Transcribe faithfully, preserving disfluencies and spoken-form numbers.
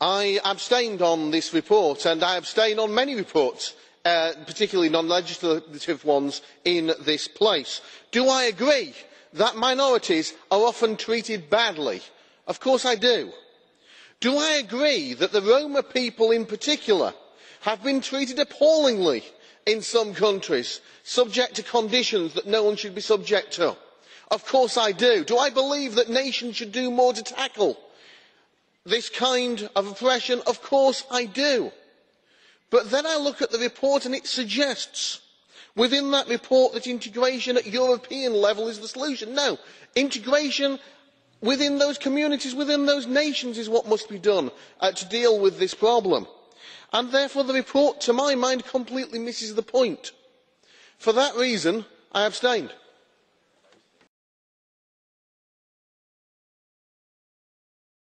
I abstained on this report, and I abstain on many reports, particularly non legislative ones in this place. Do I agree that minorities are often treated badly? Of course I do. Do I agree that the Roma people in particular have been treated appallingly in some countries, subject to conditions that no one should be subject to? Of course I do. Do I believe that nations should do more to tackle this kind of oppression? Of course I do. But then I look at the report and it suggests within that report that integration at European level is the solution. No, integration within those communities, within those nations is what must be done uh, to deal with this problem. And therefore the report, to my mind, completely misses the point. For that reason, I abstained.